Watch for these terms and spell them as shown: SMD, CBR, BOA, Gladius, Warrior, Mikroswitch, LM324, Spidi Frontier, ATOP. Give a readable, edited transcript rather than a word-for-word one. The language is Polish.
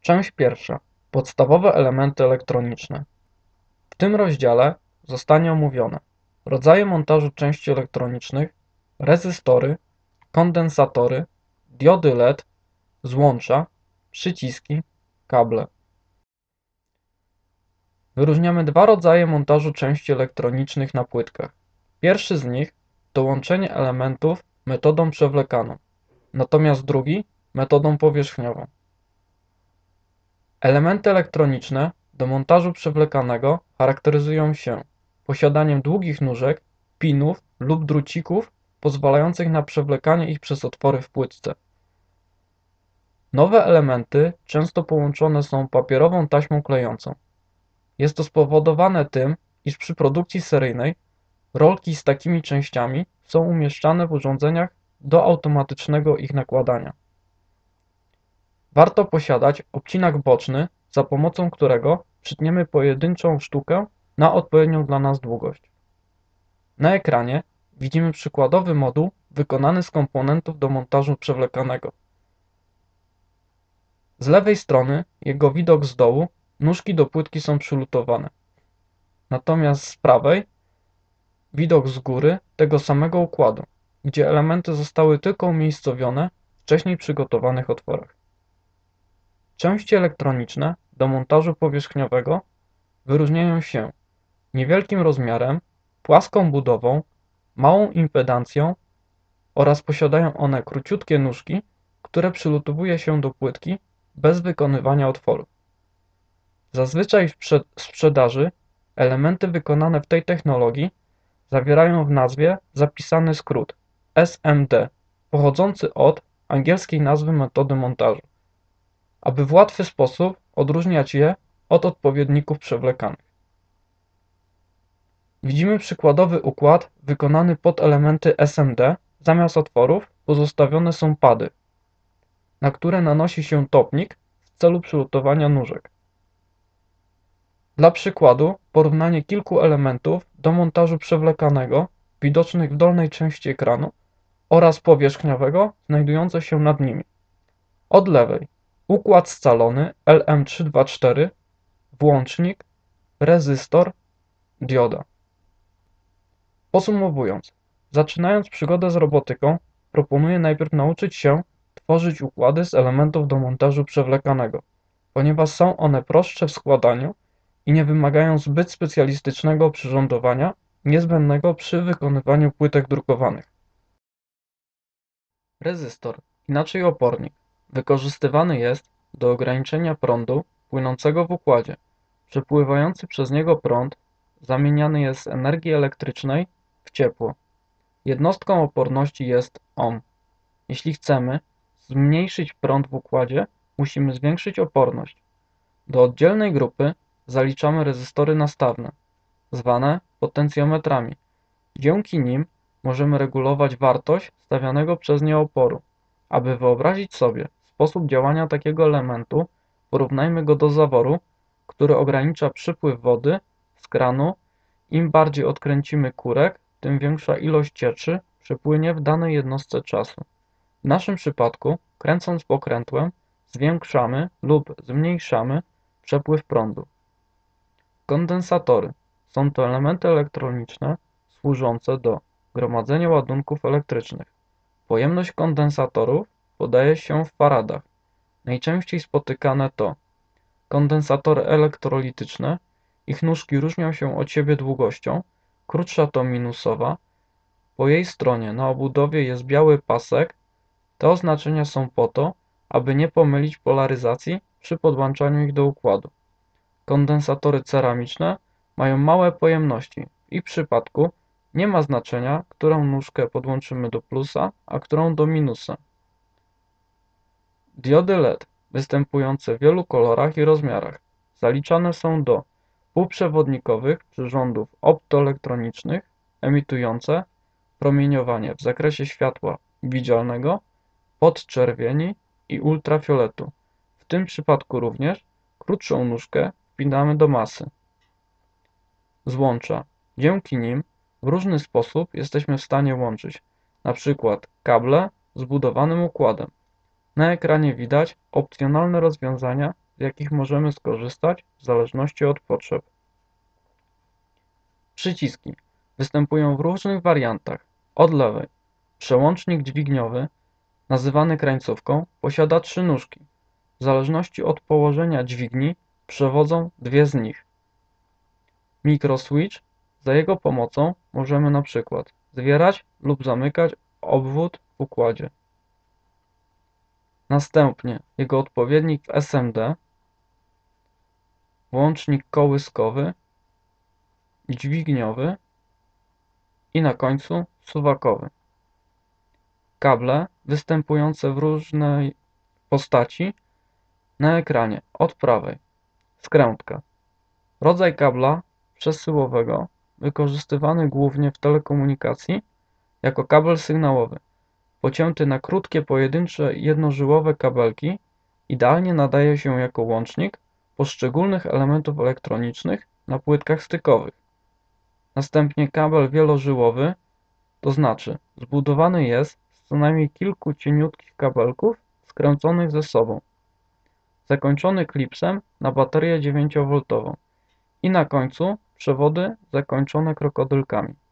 Część pierwsza. Podstawowe elementy elektroniczne. W tym rozdziale zostanie omówione rodzaje montażu części elektronicznych, rezystory, kondensatory, diody LED, złącza, przyciski, kable. Wyróżniamy dwa rodzaje montażu części elektronicznych na płytkach. Pierwszy z nich to łączenie elementów metodą przewlekaną, natomiast drugi metodą powierzchniową. Elementy elektroniczne do montażu przewlekanego charakteryzują się posiadaniem długich nóżek, pinów lub drucików pozwalających na przewlekanie ich przez otwory w płytce. Nowe elementy często połączone są papierową taśmą klejącą. Jest to spowodowane tym, iż przy produkcji seryjnej rolki z takimi częściami są umieszczane w urządzeniach do automatycznego ich nakładania. Warto posiadać obcinak boczny, za pomocą którego przytniemy pojedynczą sztukę na odpowiednią dla nas długość. Na ekranie widzimy przykładowy moduł wykonany z komponentów do montażu przewlekanego. Z lewej strony jego widok z dołu nóżki do płytki są przylutowane, natomiast z prawej widok z góry tego samego układu, gdzie elementy zostały tylko umiejscowione w wcześniej przygotowanych otworach. Części elektroniczne do montażu powierzchniowego wyróżniają się niewielkim rozmiarem, płaską budową, małą impedancją oraz posiadają one króciutkie nóżki, które przylutowuje się do płytki bez wykonywania otworu. Zazwyczaj w sprzedaży elementy wykonane w tej technologii zawierają w nazwie zapisany skrót SMD, pochodzący od angielskiej nazwy metody montażu, aby w łatwy sposób odróżniać je od odpowiedników przewlekanych. Widzimy przykładowy układ wykonany pod elementy SMD. Zamiast otworów pozostawione są pady, na które nanosi się topnik w celu przylutowania nóżek. Dla przykładu porównanie kilku elementów do montażu przewlekanego widocznych w dolnej części ekranu oraz powierzchniowego znajdujące się nad nimi. Od lewej układ scalony LM324, włącznik, rezystor, dioda. Podsumowując, zaczynając przygodę z robotyką, proponuję najpierw nauczyć się tworzyć układy z elementów do montażu przewlekanego, ponieważ są one prostsze w składaniu i nie wymagają zbyt specjalistycznego przyrządowania niezbędnego przy wykonywaniu płytek drukowanych. Rezystor, inaczej opornik, wykorzystywany jest do ograniczenia prądu płynącego w układzie. Przepływający przez niego prąd zamieniany jest z energii elektrycznej w ciepło. Jednostką oporności jest ohm. Jeśli chcemy zmniejszyć prąd w układzie, musimy zwiększyć oporność. Do oddzielnej grupy zaliczamy rezystory nastawne, zwane potencjometrami. Dzięki nim możemy regulować wartość stawianego przez nie oporu. Aby wyobrazić sobie sposób działania takiego elementu, porównajmy go do zaworu, który ogranicza przypływ wody z kranu. Im bardziej odkręcimy kurek, tym większa ilość cieczy przypłynie w danej jednostce czasu. W naszym przypadku, kręcąc pokrętłem, zwiększamy lub zmniejszamy przepływ prądu. Kondensatory są to elementy elektroniczne służące do gromadzenia ładunków elektrycznych. Pojemność kondensatorów podaje się w faradach. Najczęściej spotykane to kondensatory elektrolityczne. Ich nóżki różnią się od siebie długością. Krótsza to minusowa. Po jej stronie na obudowie jest biały pasek. Te oznaczenia są po to, aby nie pomylić polaryzacji przy podłączaniu ich do układu. Kondensatory ceramiczne mają małe pojemności. W ich przypadku nie ma znaczenia, którą nóżkę podłączymy do plusa, a którą do minusa. Diody LED występujące w wielu kolorach i rozmiarach zaliczane są do półprzewodnikowych przyrządów optoelektronicznych emitujące promieniowanie w zakresie światła widzialnego, podczerwieni i ultrafioletu. W tym przypadku również krótszą nóżkę wpinamy do masy. Złącza. Dzięki nim w różny sposób jesteśmy w stanie łączyć np. kable z budowanym układem. Na ekranie widać opcjonalne rozwiązania z jakich możemy skorzystać w zależności od potrzeb. Przyciski występują w różnych wariantach. Od lewej przełącznik dźwigniowy, nazywany krańcówką, posiada 3 nóżki. W zależności od położenia dźwigni przewodzą 2 z nich. Mikroswitch, za jego pomocą możemy na przykład zwierać lub zamykać obwód w układzie. Następnie jego odpowiednik w SMD, łącznik kołyskowy, dźwigniowy i na końcu suwakowy. Kable występujące w różnej postaci na ekranie od prawej. Skrętka. Rodzaj kabla przesyłowego wykorzystywany głównie w telekomunikacji jako kabel sygnałowy. Pocięty na krótkie, pojedyncze, jednożyłowe kabelki, idealnie nadaje się jako łącznik poszczególnych elementów elektronicznych na płytkach stykowych. Następnie kabel wielożyłowy, to znaczy zbudowany jest z co najmniej kilku cieniutkich kabelków skręconych ze sobą, zakończony klipsem na baterię 9V i na końcu przewody zakończone krokodylkami.